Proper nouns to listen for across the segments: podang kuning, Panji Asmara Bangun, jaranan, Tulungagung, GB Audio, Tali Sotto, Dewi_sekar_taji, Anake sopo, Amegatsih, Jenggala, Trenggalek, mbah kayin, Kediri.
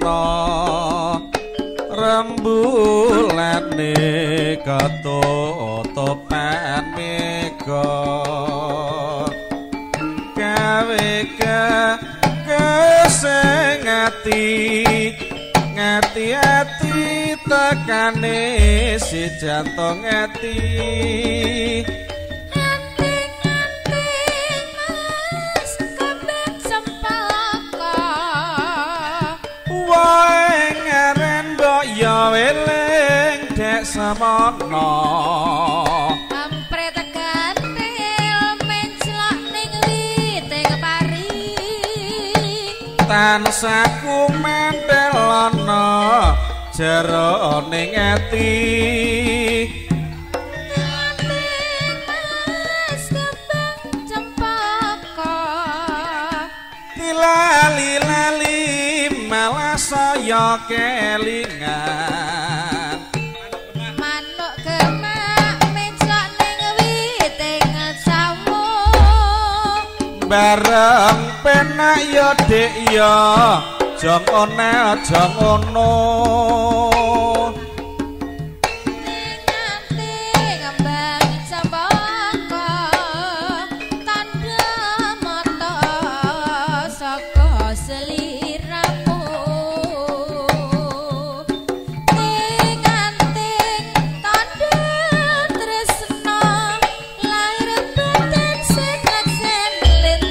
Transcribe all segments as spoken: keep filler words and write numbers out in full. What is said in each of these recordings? Retno rembulane ketutupan mega gawe keseng ati ngati ati tekane si jantung ati weling dek semono ampret gantil menclok ning witing pari tansah ku mentelana jero ning ati ati mas kembang cempaka dilali-lali malah saya kelingan bareng penak ya dek ya jong one aja ngono nganti ngembang sembaka tandha mata saka seliramu nganti tandha tresna lahir batin sing mangsa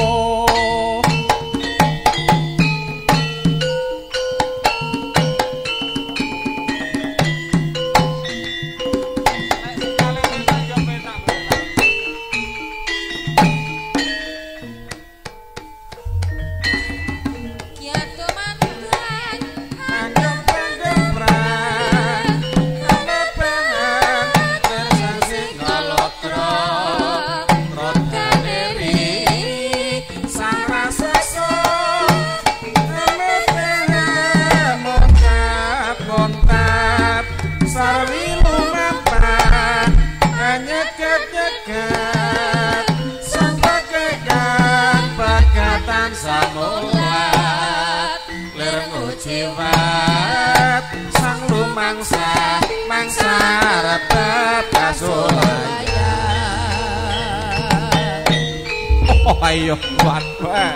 mangsa repet kasul. payah kuat wae.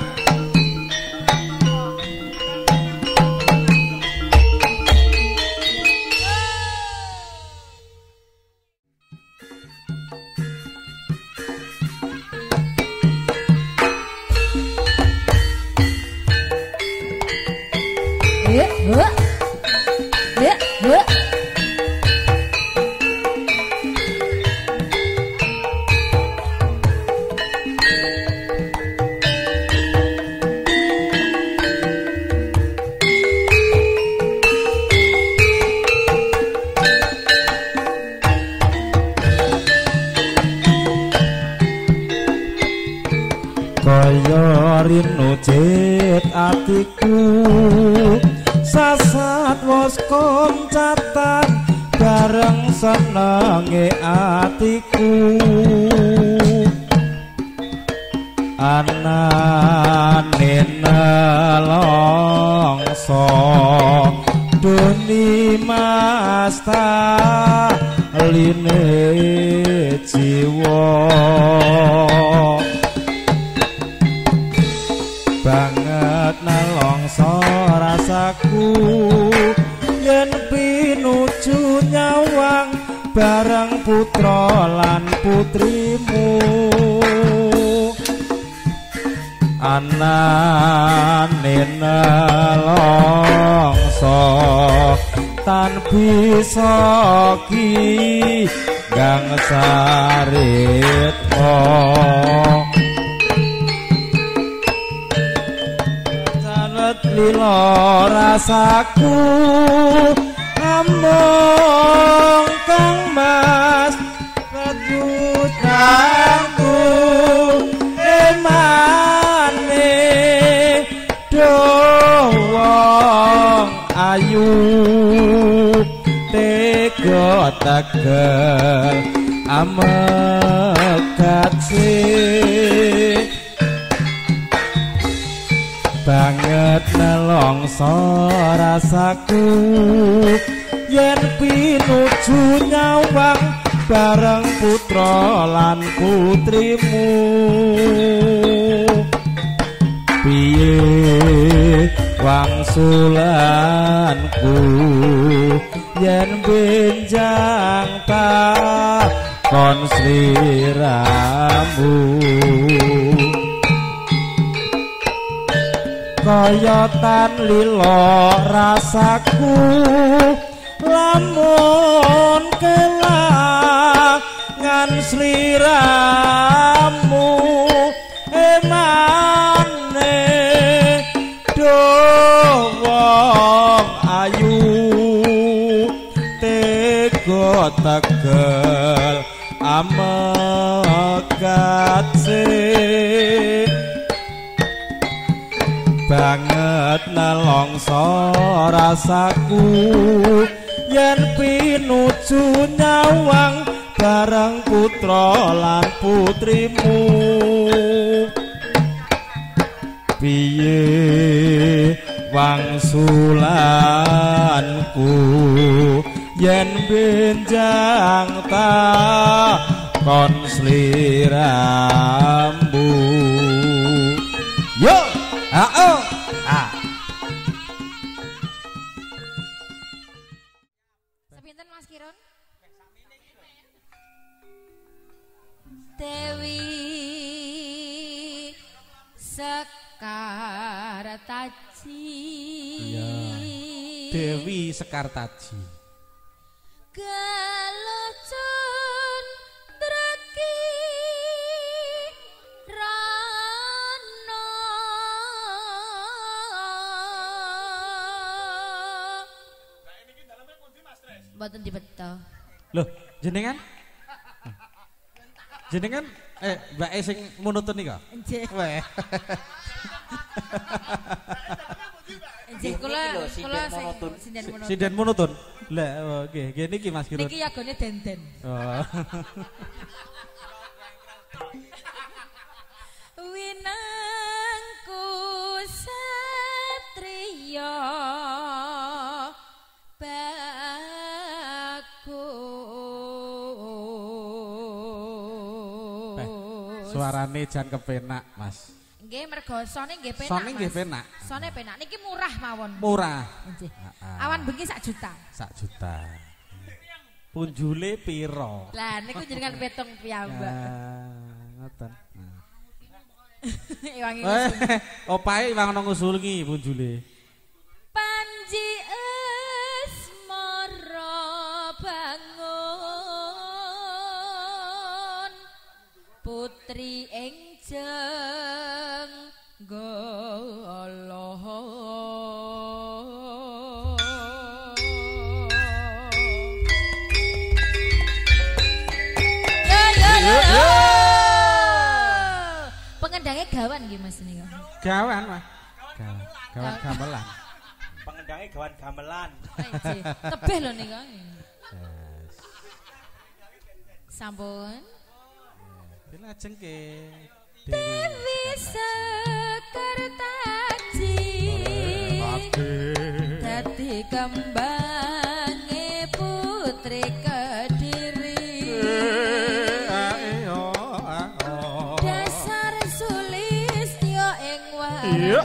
Tegel Amegatsih banget nelongso rasaku yen pinuju nyawang bareng putra lan putrimu. Piye wangsulanku yen benjang takon sliramu, kaya tan lila rasaku lamun kelangan sliramu emane dowong ayu tegel Amegatsih banget nelongso rasaku yen pinuju nyawang bareng putra lan putrimu. Piye wangsulanku yen benjang takon sliramu. Yo, ha oh, ha. Sepinten Mas Kiron? Dewi Sekar Taji. Ya. Dewi Sekar Taji. Kelucun treki rano mboten dibeta. Loh, jenengan? Jenengan eh mbake sing monoton nika? Nggih. Weh. Nggih kula kula sinden monoton. Sinden monoton. Lah, oke, gini ki Mas Kirun. Niki yagone denden. Oh. Winangku satriya bagus. suarane jan kepenak, Mas. Nggih, mergo sone nggih penak. Sone nggih penak. Sone penak niki murah mawon. Murah. Nggih. Awan bengi sak juta. Sak juta. Punjule pira? Lah niku jenengan petung piyambak. Ngoten. Iwangi ngusul. Opahe iwang nang ngusul iki punjule. Panji asmara bangun putri ing jenggala. Yo yo yo yo. Pengendangnya gawan nggih Mas niku. Gawan, Mas. Gawan gamelan. Gawan gamelan. Pengendangnya gawan gamelan. Kebeh lho niku. Sampun. Dilajeng ke Dewi Sekar Taji dadi kembange putri Kediri. Dasar sulistyo ing wae.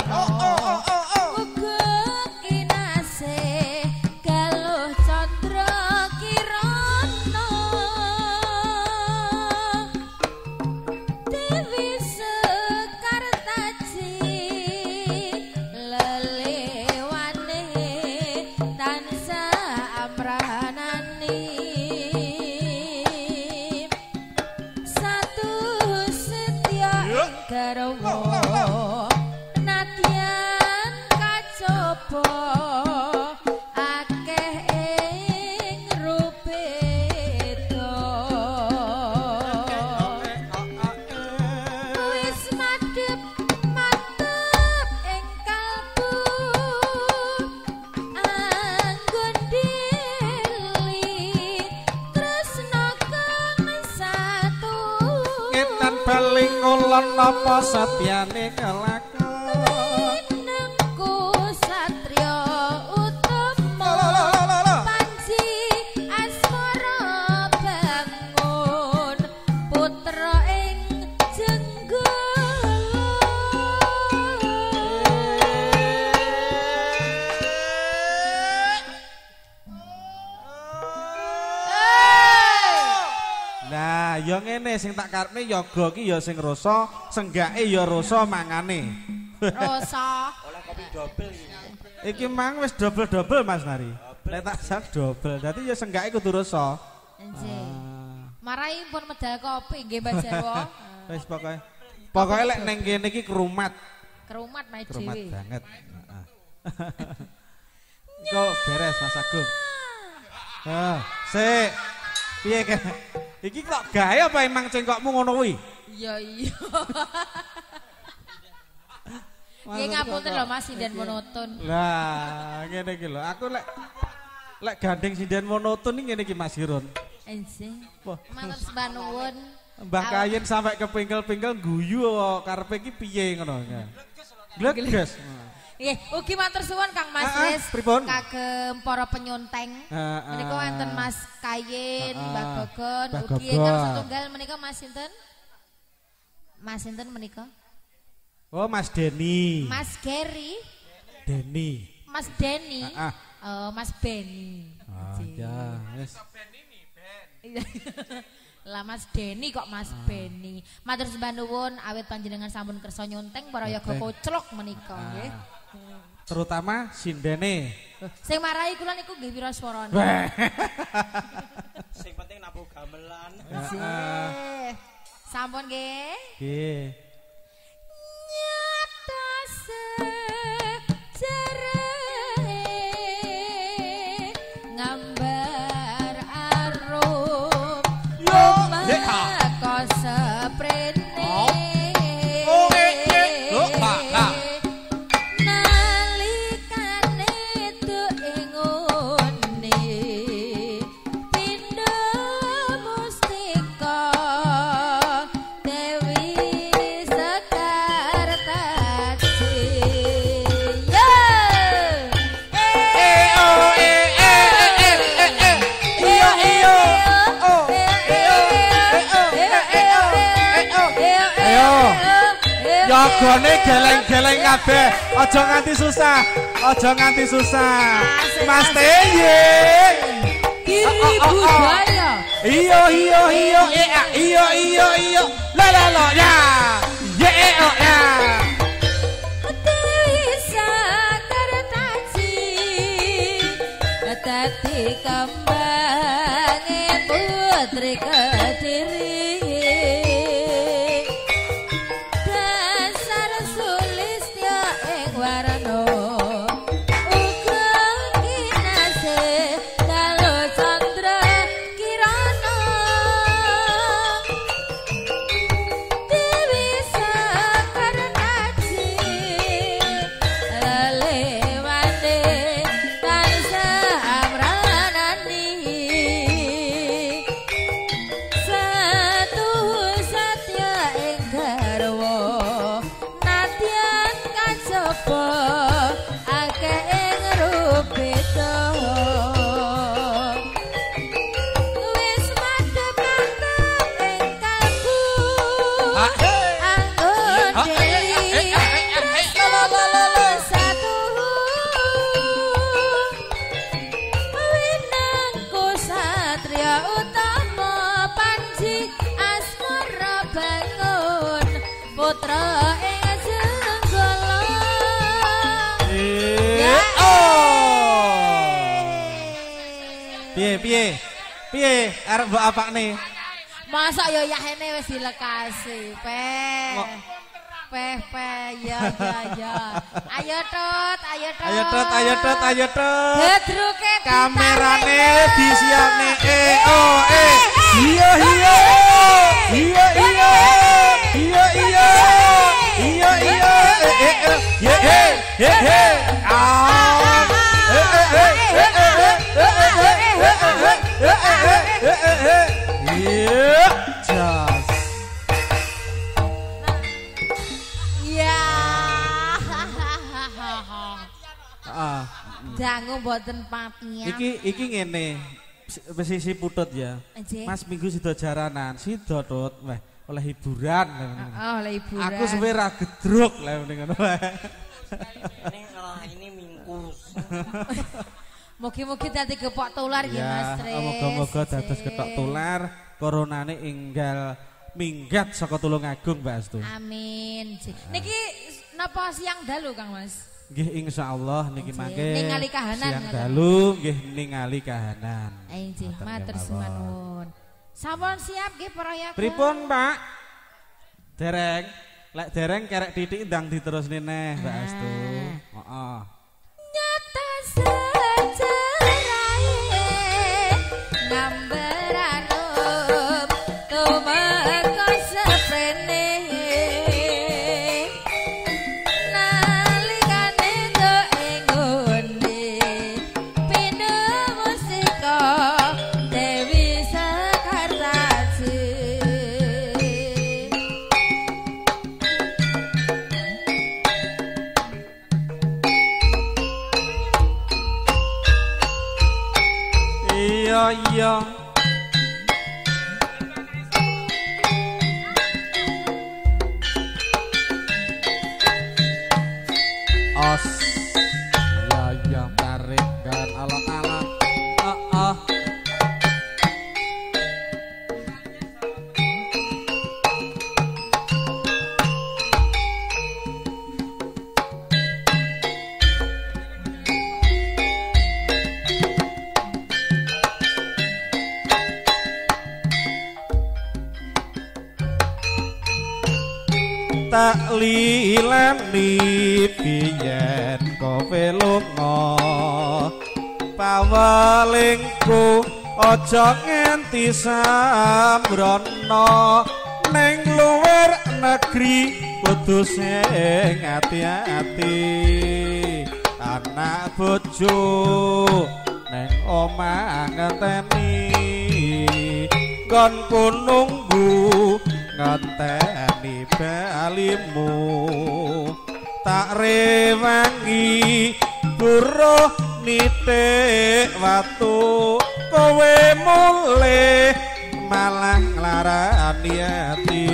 Apa satyane kelakon nengku satrio utama Panji asmara bangun putra ing jenggala. Nah yo ngene sing tak karepne yoga iki yo sing rasa senggake ya rasa mangane. Rasa. Oleh kopi dobel iki. Iki mang wis dobel-dobel Mas Nari. Lek tak sak dobel. Dadi ya senggake kudu rasa. Nggih. Marahi pun medal kopi nggih Mbak Jarwo. Wis pokoke. Pokoke lek ning kene iki kerumat. Kerumat mae dhewe. Kerumat banget. Heeh. Go beres Mas Agung. Heh, sik. Piye kene? Iki kok gawe apa emang cengkokmu ngono kuwi? Iya iya. Nggih ngapunten lho Mas sinden monoton. Lah, ngene iki lho. Aku lek lek gandeng sinden monoton iki ngene iki Mas Hirun. Enjing. Matur sembah nuwun. Mbah Kayin sampai kepingkel-pingkel guyu karepe iki piye ngono. Gleges. Nggih, ugi matur suwun Kang Mas Wis kagem para penyunteng. Menika wonten Mas Kayin, Mbah Gogon, ugi ingkang setunggal menika Mas sinten? Mas sinten menika? Oh, Mas Deni. Mas Geri. Deni. Mas Deni. Heeh. Oh, Mas Beni. Ah, ya, wis. Beni ni Ben. Lah Mas Deni kok Mas Beni. Matur sembah nuwun awit panjenengan sampun kersa nyunteng para yoga koclok menika nggih. Terutama sindene. Sing marahi kula niku nggih pira swarane. Sing penting nampa gamelan. Sampun nggih. Nggih. Nyata sejere ngambar arum yo meko seprene. Oh nggih lho Pak. Nalikane tu ingune pindha mustika. Yogone geleng-geleng kabeh. Aja nganti susah. Aja nganti susah. Mas Teye. Kiri budaya. Iyo iyo iyo iya iyo iyo iyo. La la la ya. Ye o ya. Dewi Sekar Taji. Dadi kambange putri Kediri. Piye, piye, arep mbok apakne? Masa ya yahene wis dilekasi, peh. Peh peh ya ya ya. Ayo tot, ayo tot. Ayo tot, ayo tot, ayo tot. Gedruke kamerane disiapne. Eh oh eh. Iya iya. Iya iya. Iya iya. Iya iya. Eh eh. Ye he, ye he. Ah. Eh eh eh eh eh. Jangan buatan papian. Iki iki ngene sisi putut ya. Mas Minggu sido jaranan sido tut, weh oleh hiburan. Oh oleh hiburan. Aku suwera gedruk lah dengan weh. Ini kalau ini mingkus. Mugi-mugi dadi gepok tular ya Mas Tris. Moga-moga dados gepok tular, koronane enggal minggat saka Tulungagung Mbak Astu. Amin. Niki napa siang dalu Kang Mas? Nggih insyaallah niki mangke. Ningali kahanan. Siang dalu nggih ningali kahanan. Nggih, matur suwun. Sampun siap nggih proyek. Pripun, Pak? Dereng, lek dereng kerek titik ndang diterusne neh Mbak Astu. Heeh. Nyata tak lilani piyen kowe lunga pawelingku aja nganti sambrana ning luwir negeri kudu sing ati-ati anak bojo ning omah ngeteni konku nunggu ngenteni balimu tak rewangi buruh nitik watu kowe mulih malah nglarani ati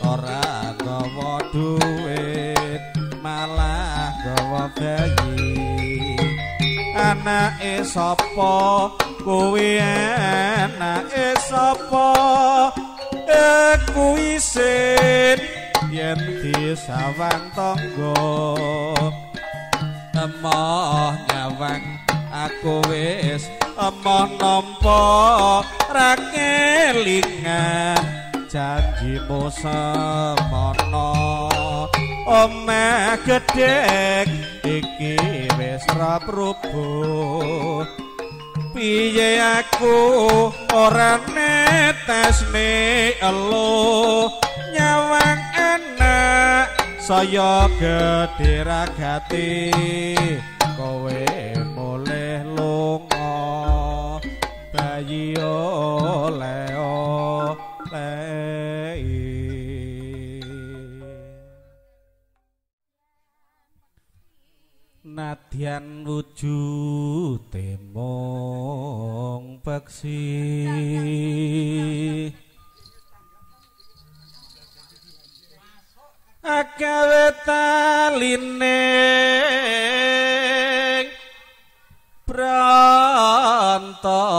ora gawa anake sapa, kuwi anake sapa, eh kuwi sing yen disawang tangga. Emoh nyawang aku wis emoh nampa rakelingan janjimu semono. Omah gedhek iki wis ra prubuh, piye aku ora netesne elo nyawang anak saya gedhe ragati, kowe mulih lunga bayi oleh oleh. Nadyan wujude mung peksi, agawe talining pranta,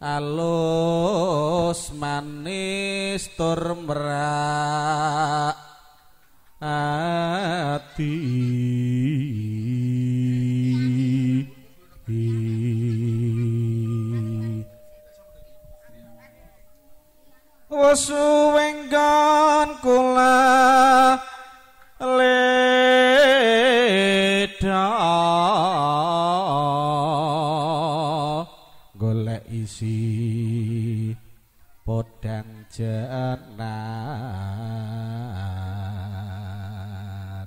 alus manis tur merak ati. Suwenggan kula leda golek isi podang jenar,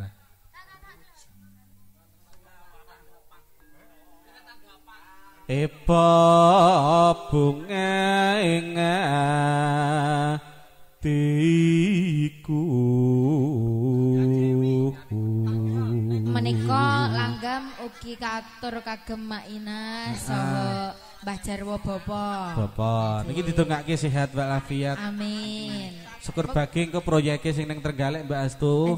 iba bunga ingat tiku. Menika langgam ugi katur kagem Mak Ina saha Mbah Jarwo Bapa. Bapa niki ditungake sehat walafiat. Amin. Syukur bagi engko proyeke sing ning Trenggalek Mbak Astu.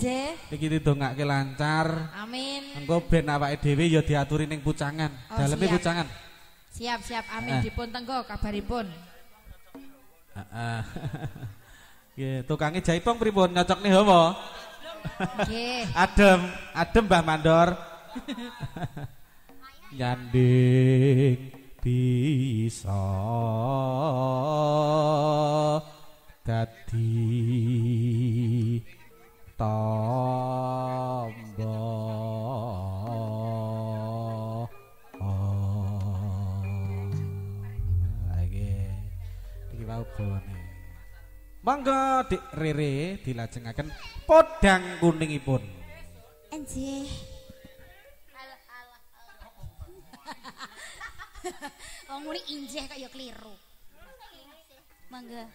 Niki ditungake lancar. Amin. Engko ben awake dhewe ya diaturi ning pucangan. Daleme pucangan. Siap siap amin dipun tenggo kabaripun. Heeh. Nggih, tukange jaipong pripun nyocokne hawa? Nggih. Adem, adem Mbah Mandor. Nyanding bisa dadi tamba. Lagi, iki wau bone. Mangga Dik Rere dilajengaken podang kuningipun. Enjih. Alah alah. Wong muni injih kok ya kliru. Mangga.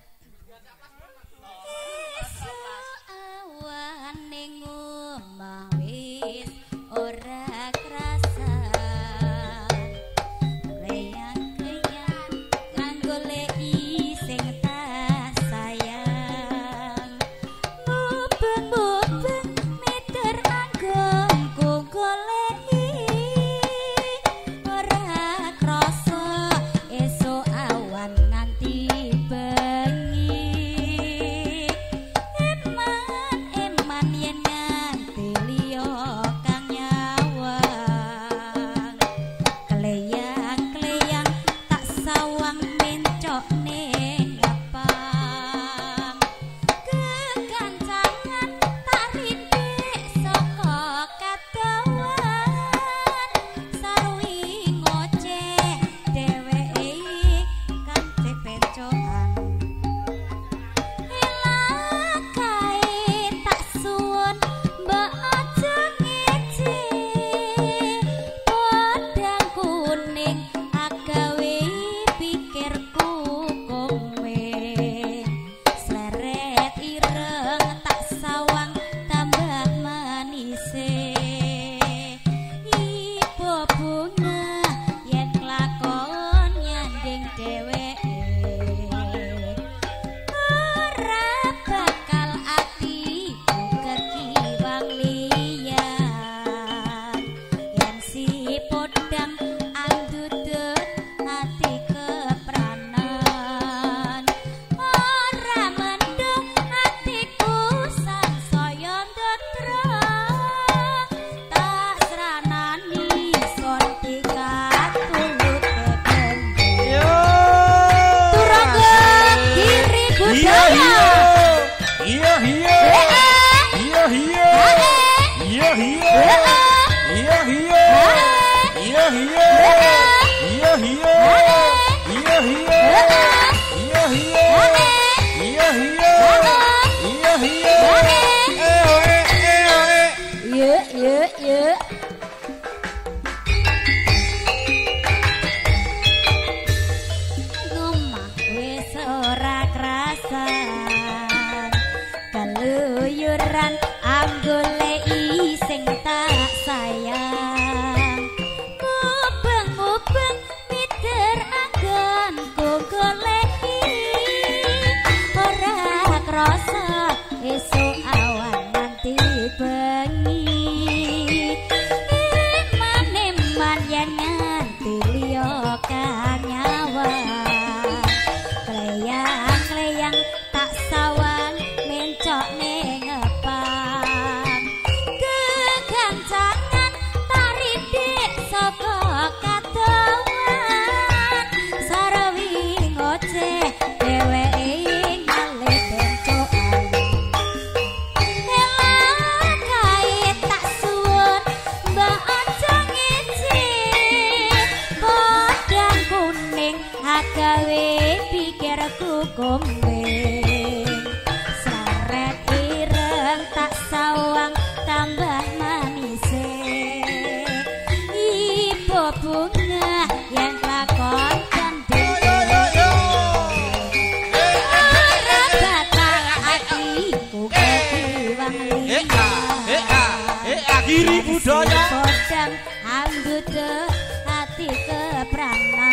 Esuk awan ning omah wis ora krasa. Iya iya. Iya iya. Iya iya. Iya iya. Iya iya. Iya iya. Iya iya. Iya iya iya. Ngomah wis ora krasan keluyuran goleki sing tak sayang, mubeng-mubeng mider anggon ku goleki, ora krasa esuk awan nanti bengi, eman-eman yen nanti liya kanyawan, kleyang-kleyang tak sawang mencok ning saret ireng tak sawang tambah manise ibu bunga yang lakon cantik ora batal atiku ketiwang liya kiri budaya podang ambut hati kepranan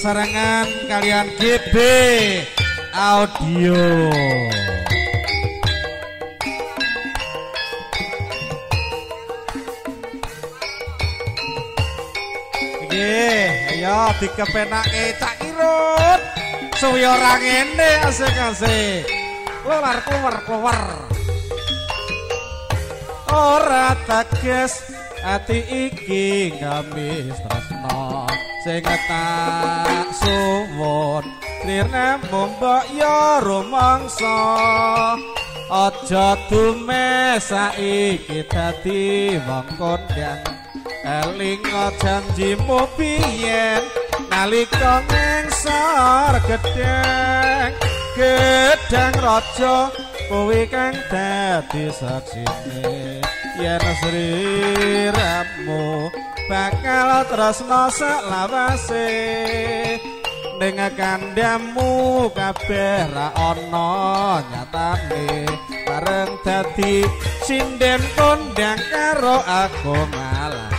serangan kalian G B Audio. Nggih, ayo dikepenake cak irut. Suwi ora ngene asik-asik. Luar kuwer-kuwer. Ora teges ati iki gamis tresno sing tak suwun trinemu mbok ya rumangsa aja dumes saiki dadi wong kondang elinga janjimu piyen nalika ngengsor gedhang gedhang raja kowe kang dadi saksine yen sriramu bakal tresna selawase ning kandhamu kabeh ra ana nyatane bareng dadi sinden kondang karo aku malah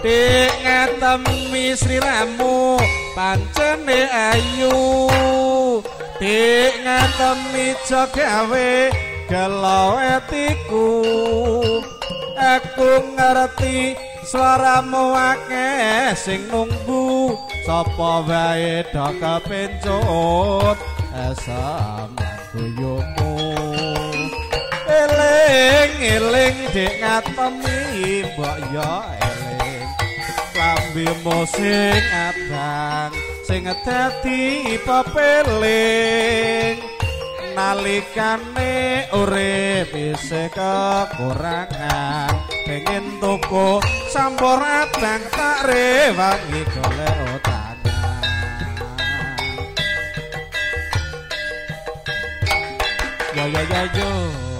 dik ngatemi sriramu pancene ayu dik ngatemi jagawe gelawetiku aku ngerti suaramu akeh sing nunggu sapa wae do kepencut esam guyumu eling eling dik ngatemi mbok ya eling klambimu sing abang sing dadi pepeling nalikane urip isih kekurangan pengen tuku sampur abang tak rewangi golek utangan yo yo yo yo